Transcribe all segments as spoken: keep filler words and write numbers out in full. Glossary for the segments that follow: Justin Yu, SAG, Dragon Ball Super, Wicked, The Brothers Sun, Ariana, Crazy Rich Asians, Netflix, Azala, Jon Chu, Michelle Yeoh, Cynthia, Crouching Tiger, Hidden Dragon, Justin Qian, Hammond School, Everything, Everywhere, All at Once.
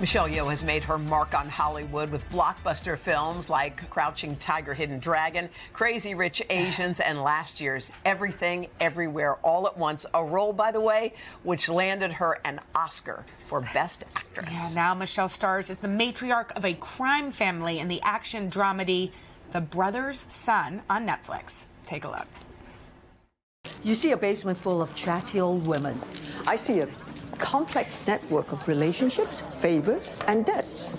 Michelle Yeoh has made her mark on Hollywood with blockbuster films like Crouching Tiger, Hidden Dragon, Crazy Rich Asians, and last year's Everything, Everywhere, All at Once, a role, by the way, which landed her an Oscar for Best Actress. Yeah, now Michelle stars as the matriarch of a crime family in the action dramedy The Brothers Sun on Netflix. Take a look. You see a basement full of chatty old women. I see a complex network of relationships, favors, and debts.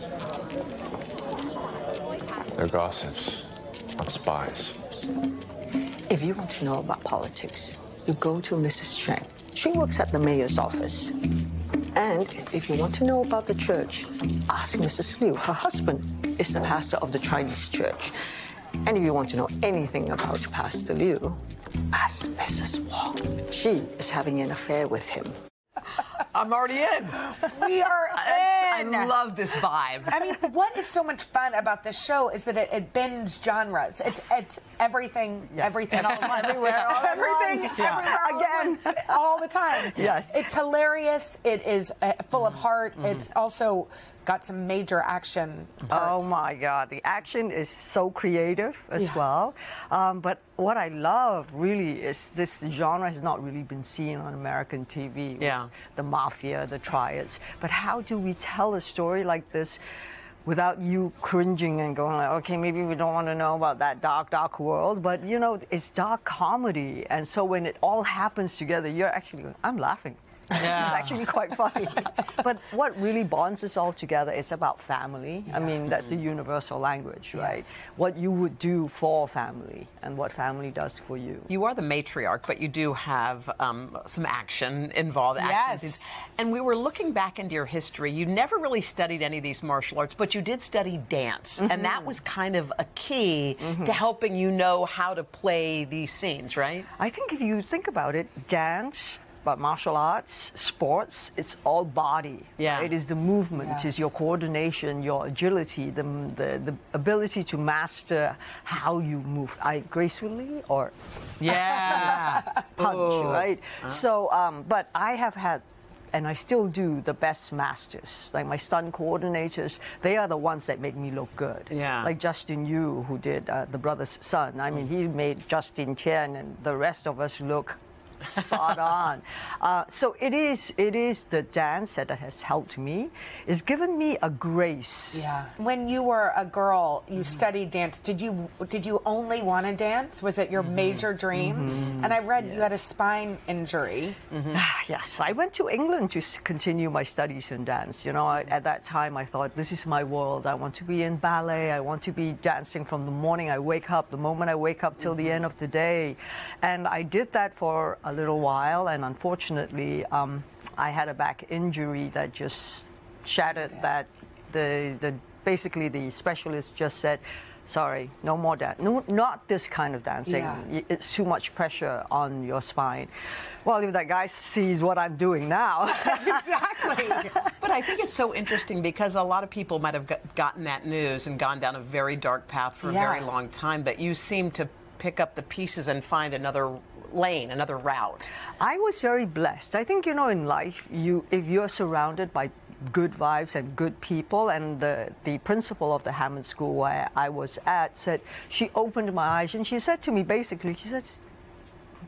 They're gossips, not spies. If you want to know about politics, you go to Missus Chang. She works at the mayor's office. And if you want to know about the church, ask Missus Liu. Her husband is the pastor of the Chinese church. And if you want to know anything about Pastor Liu, ask Missus Wong. She is having an affair with him. I'm already in. We are in. I love this vibe. I mean, what is so much fun about this show is that it, it bends genres. It's it's everything, yes. everything, all at once. Everywhere, all everything, at once. Yeah. everywhere, again, all the time. Yes, it's hilarious. It is uh, full of heart. Mm-hmm. It's also got some major action parts. Oh my God, the action is so creative as yeah. well. Um, but what I love really is this genre has not really been seen on American T V. Yeah, the mafia, the triads. But how do we tell a story like this without you cringing and going like, okay, maybe we don't want to know about that dark, dark world, but you know, it's dark comedy. And so when it all happens together, you're actually going, I'm laughing. Yeah. It's actually quite funny. But what really bonds us all together is about family. Yeah. I mean, that's the universal language, right? Yes. What you would do for family and what family does for you. You are the matriarch, but you do have um, some action involved. Yes. Actions. And we were looking back into your history. You never really studied any of these martial arts, but you did study dance. Mm-hmm. And that was kind of a key mm-hmm. to helping you know how to play these scenes, right? I think if you think about it, dance, but martial arts, sports, it's all body. Yeah. It is the movement, yeah. it's your coordination, your agility, the, the the ability to master how you move. I gracefully or yeah. punch, Ooh. right? Huh? So, um, but I have had, and I still do, the best masters. Like my stunt coordinators, they are the ones that make me look good. Yeah. Like Justin Yu, who did uh, The Brothers Sun. I mean, mm. he made Justin Qian and the rest of us look spot on. Uh, so it is it is the dance that has helped me. It's given me a grace. Yeah. When you were a girl, you mm-hmm. studied dance. Did you did you only want to dance? Was it your mm-hmm. major dream? Mm-hmm. And I read yes. you had a spine injury. Mm-hmm. Yes. I went to England to continue my studies in dance. You know, I, at that time I thought, this is my world. I want to be in ballet. I want to be dancing from the morning I wake up, the moment I wake up till mm-hmm. the end of the day. And I did that for a little while, and unfortunately um, I had a back injury that just shattered yeah. that. The, the basically the specialist just said, sorry, no more dance, no, not this kind of dancing. Yeah. It's too much pressure on your spine. Well, if that guy sees what I'm doing now. Exactly. But I think it's so interesting because a lot of people might have got, gotten that news and gone down a very dark path for yeah. a very long time, but you seem to pick up the pieces and find another lane, another route. I was very blessed. I think, you know, in life, you if you're surrounded by good vibes and good people, and the, the principal of the Hammond School where I was at said, she opened my eyes and she said to me, basically, she said,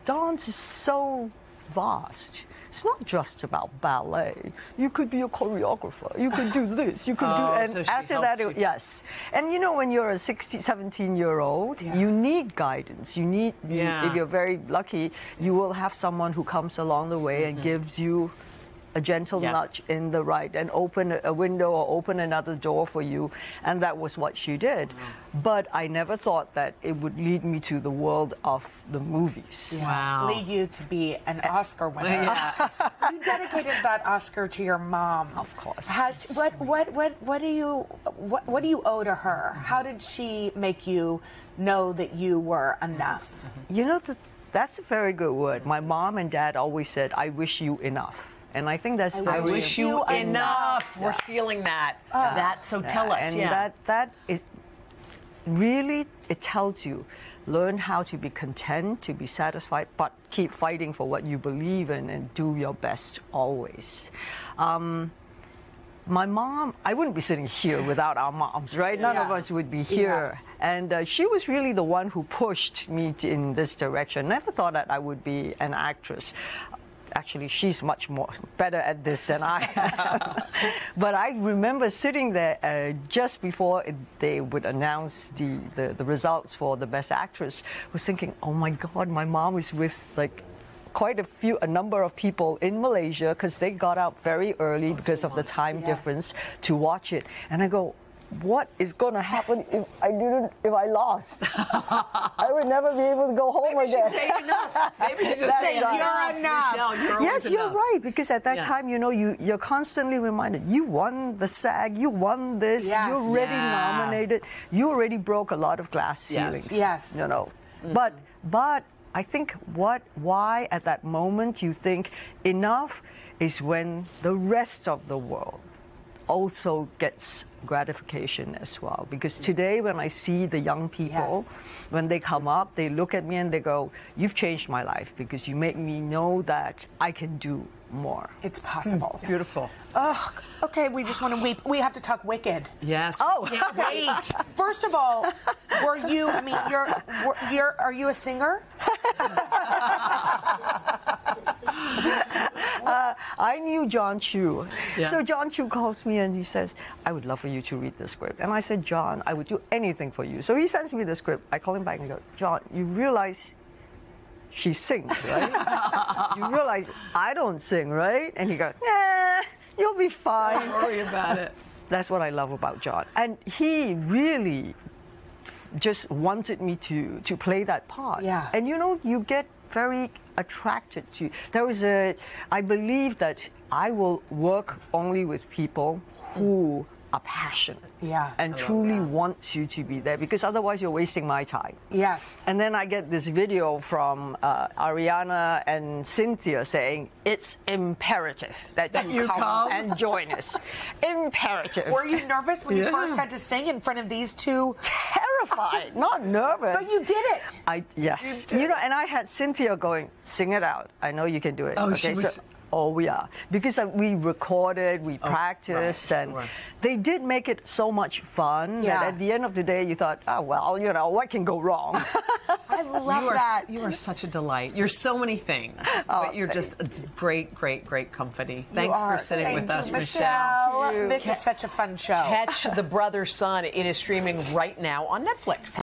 dance is so vast. It's not just about ballet. You could be a choreographer. You could do this. You could oh, do... And so after that, it, yes. And, you know, when you're a sixteen, seventeen-year-old, yeah. you need guidance. You need... Yeah. You, if you're very lucky, you will have someone who comes along the way mm-hmm. and gives you a gentle yes. nudge in the right and open a window or open another door for you. And that was what she did. Wow. But I never thought that it would lead me to the world of the movies. Yeah. Wow. Lead you to be an Oscar winner. Yeah. You dedicated that Oscar to your mom. Of course. How she, what, what, what, what, do you, what, what do you owe to her? How did she make you know that you were enough? You know, the, that's a very good word. My mom and dad always said, I wish you enough. And I think that's I very... I wish you enough. enough. We're yeah. stealing that. Oh. That, so yeah. tell us. And yeah. that, that is really, it tells you, learn how to be content, to be satisfied, but keep fighting for what you believe in and do your best always. Um, my mom, I wouldn't be sitting here without our moms, right? None yeah. of us would be here. Yeah. And uh, she was really the one who pushed me to, in this direction. Never thought that I would be an actress. Actually, she's much more better at this than I am. But I remember sitting there uh, just before it, they would announce the, the, the results for the Best Actress, was thinking, oh my God, my mom is with like quite a few, a number of people in Malaysia, because they got out very early because of the time yes. difference to watch it. And I go, what is going to happen if I didn't, if I lost? I would never be able to go home Maybe again. Maybe she'd say enough. Maybe she'd just say enough. You're enough. Michelle, you're yes, you're enough. Right, because at that yeah. time, you know, you, you're constantly reminded, you won the SAG, you won this, yes. you're already yeah. nominated, you already broke a lot of glass yes. ceilings. Yes. You know, mm-hmm. but, but I think what, why at that moment you think enough is when the rest of the world also gets gratification as well. Because today when I see the young people, yes. when they come up, they look at me and they go, you've changed my life because you make me know that I can do more. It's possible. Mm, beautiful. Oh, okay, we just want to weep. We have to talk Wicked. Yes. Oh, wait. First of all, were you, I mean, you're, were, you're are you a singer? Uh, I knew Jon Chu. Yeah. So Jon Chu calls me and he says, I would love for you to read the script. And I said, John, I would do anything for you. So he sends me the script. I call him back and go, John, you realize she sings, right? You realize I don't sing, right? And he goes, nah, you'll be fine. Don't worry about it. That's what I love about John. And he really just wanted me to, to play that part. Yeah. And you know, you get very attracted to. There was a, I believe that I will work only with people who are passionate yeah, and truly that. want you to be there, because otherwise you're wasting my time. Yes. And then I get this video from uh, Ariana and Cynthia saying, it's imperative that you, you come, come and join us. Imperative. Were you nervous when yeah. you first had to sing in front of these two? Terrified, not nervous. But you did it. I Yes. You, you know, and I had Cynthia going, sing it out. I know you can do it. Oh, okay, she was... so, Oh, yeah, because we recorded, we oh, practiced, right, and right. they did make it so much fun yeah. that at the end of the day you thought, oh, well, you know, what can go wrong? I love you that. Are, you are such a delight. You're so many things, oh, but you're just you. a great, great, great company. Thanks for sitting Thank with you, us, Michelle. Michelle. This Catch is such a fun show. Catch The Brothers Sun. It is streaming right now on Netflix.